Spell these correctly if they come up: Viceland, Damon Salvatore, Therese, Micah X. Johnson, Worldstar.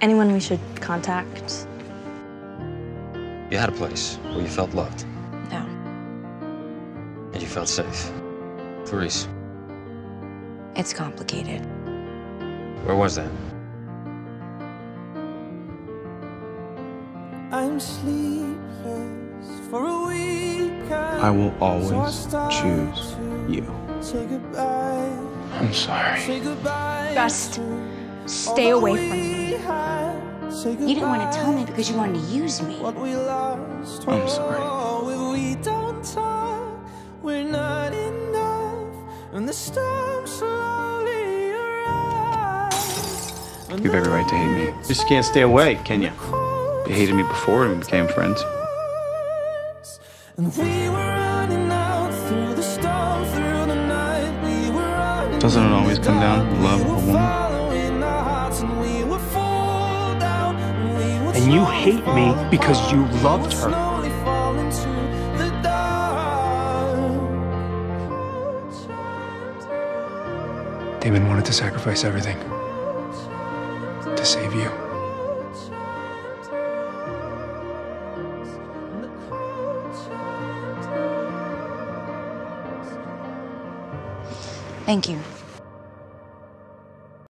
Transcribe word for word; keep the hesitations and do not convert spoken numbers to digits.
Anyone we should contact? You had a place where you felt loved. No. And you felt safe. Therese. It's complicated. Where was that? I'm sleepless for a week. I will always choose you. I'm sorry. Just stay away from me. You didn't want to tell me because you wanted to use me. I'm sorry. You have every right to hate me. You just can't stay away, can you? You hated me before and we became friends. Doesn't it always come down to love of a woman? And you hate me because you loved her. Damon wanted to sacrifice everything to save you. Thank you.